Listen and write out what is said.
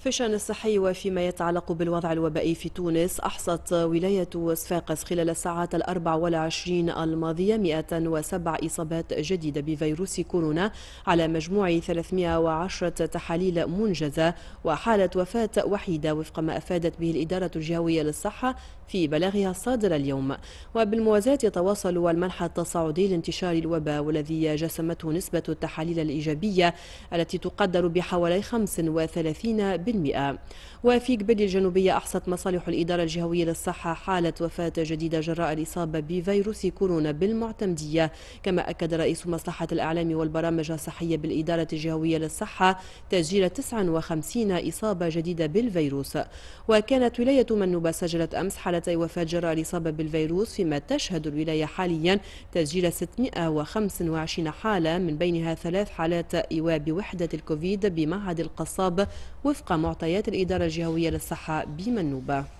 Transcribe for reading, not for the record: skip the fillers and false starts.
في الشأن الصحي وفيما يتعلق بالوضع الوبائي في تونس، أحصت ولاية صفاقس خلال الساعات 24 الماضية 107 إصابات جديدة بفيروس كورونا على مجموع 310 تحاليل منجزة، وحالة وفاة وحيدة وفق ما أفادت به الإدارة الجهوية للصحة في بلاغها الصادر اليوم. وبالموازاة يتواصل المنحى التصاعدي لانتشار الوباء، والذي جسمته نسبة التحاليل الإيجابية التي تقدر بحوالي 35%. وفي قبل الجنوبية أحصت مصالح الإدارة الجهوية للصحة حالة وفاة جديدة جراء الإصابة بفيروس كورونا بالمعتمدية، كما أكد رئيس مصلحة الإعلام والبرامج الصحية بالإدارة الجهوية للصحة تسجيل 59 إصابة جديدة بالفيروس. وكانت ولاية منوبة سجلت أمس حالتي وفاة جراء الإصابة بالفيروس، فيما تشهد الولاية حاليا تسجيل 625 حالة، من بينها 3 حالات إيواء بوحدة الكوفيد بمعهد القصاب وفق معطيات الإدارة الجهوية للصحة بمنوبة.